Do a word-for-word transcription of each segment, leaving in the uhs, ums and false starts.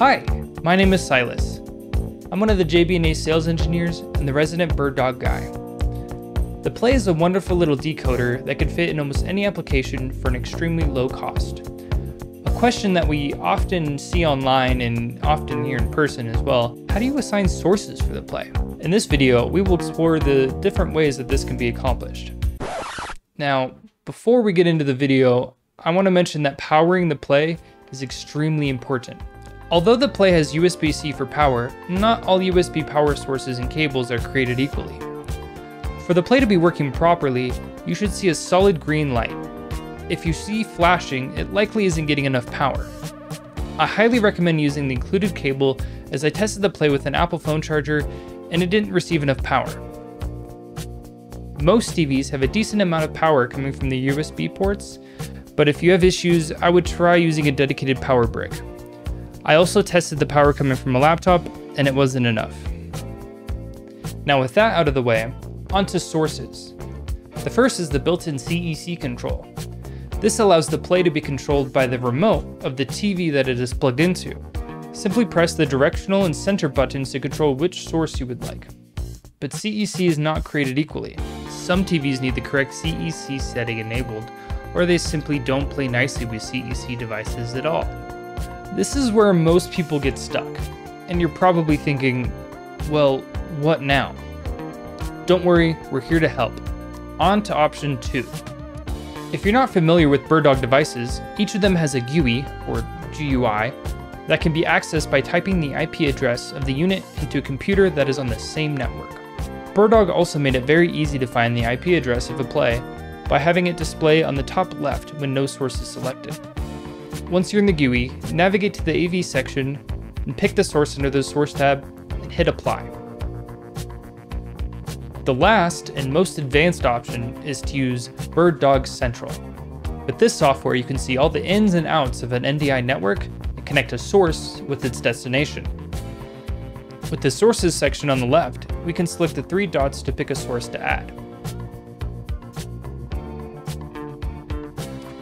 Hi, my name is Silas. I'm one of the J B N A sales engineers and the resident BirdDog guy. The Play is a wonderful little decoder that can fit in almost any application for an extremely low cost. A question that we often see online and often hear in person as well, how do you assign sources for the Play? In this video, we will explore the different ways that this can be accomplished. Now, before we get into the video, I want to mention that powering the Play is extremely important. Although the Play has U S B C for power, not all U S B power sources and cables are created equally. For the Play to be working properly, you should see a solid green light. If you see flashing, it likely isn't getting enough power. I highly recommend using the included cable, as I tested the Play with an Apple phone charger and it didn't receive enough power. Most T Vs have a decent amount of power coming from the U S B ports, but if you have issues, I would try using a dedicated power brick. I also tested the power coming from a laptop and it wasn't enough. Now with that out of the way, onto sources. The first is the built-in C E C control. This allows the Play to be controlled by the remote of the T V that it is plugged into. Simply press the directional and center buttons to control which source you would like. But C E C is not created equally. Some T Vs need the correct C E C setting enabled, or they simply don't play nicely with C E C devices at all. This is where most people get stuck, and you're probably thinking, well, what now? Don't worry, we're here to help. On to option two. If you're not familiar with BirdDog devices, each of them has a G U I, or G U I, that can be accessed by typing the I P address of the unit into a computer that is on the same network. BirdDog also made it very easy to find the I P address of a Play by having it display on the top left when no source is selected. Once you're in the G U I, navigate to the A V section and pick the source under the Source tab and hit Apply. The last and most advanced option is to use BirdDog Central. With this software, you can see all the ins and outs of an N D I network and connect a source with its destination. With the Sources section on the left, we can select the three dots to pick a source to add.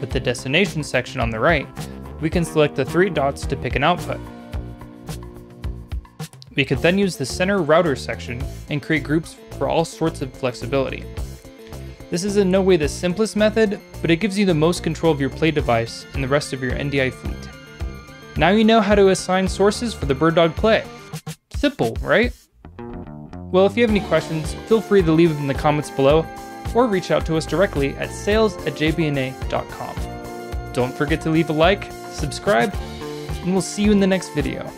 With the Destination section on the right, we can select the three dots to pick an output. We could then use the center router section and create groups for all sorts of flexibility. This is in no way the simplest method, but it gives you the most control of your Play device and the rest of your N D I fleet. Now you know how to assign sources for the BirdDog Play. Simple, right? Well, if you have any questions, feel free to leave them in the comments below or reach out to us directly at sales at j b n a dot com. Don't forget to leave a like, subscribe, and we'll see you in the next video.